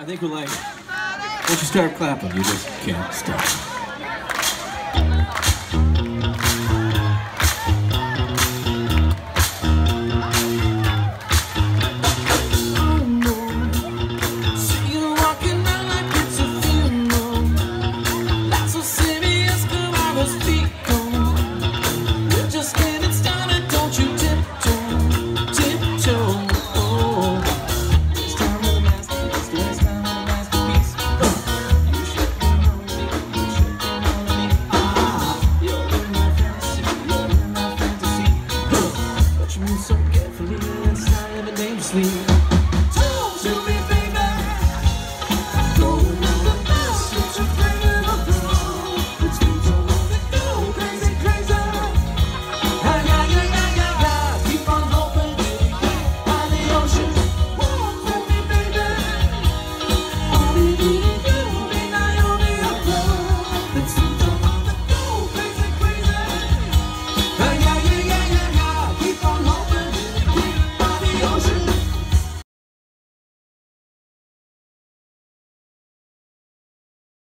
I think we're like, once you start clapping, you just can't stop.